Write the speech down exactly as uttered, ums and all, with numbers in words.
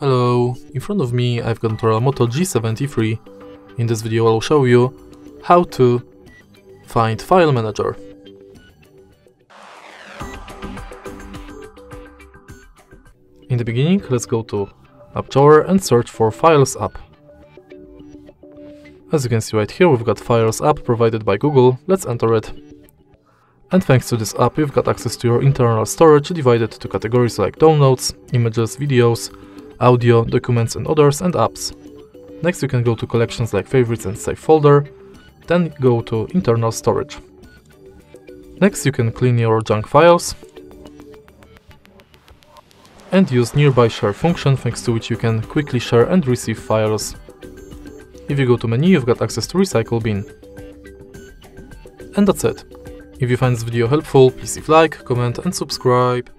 Hello, in front of me I've got Motorola Moto G seventy-three. In this video I'll show you how to find file manager. In the beginning, let's go to App Drawer and search for Files app. As you can see right here, we've got Files app provided by Google. Let's enter it. And thanks to this app, you've got access to your internal storage divided to categories like downloads, images, videos, audio, documents and others, and apps. Next you can go to collections like favorites and save folder, then go to internal storage. Next you can clean your junk files and use nearby share function, thanks to which you can quickly share and receive files. If you go to menu, you've got access to recycle bin. And that's it. If you find this video helpful, please leave like, comment and subscribe.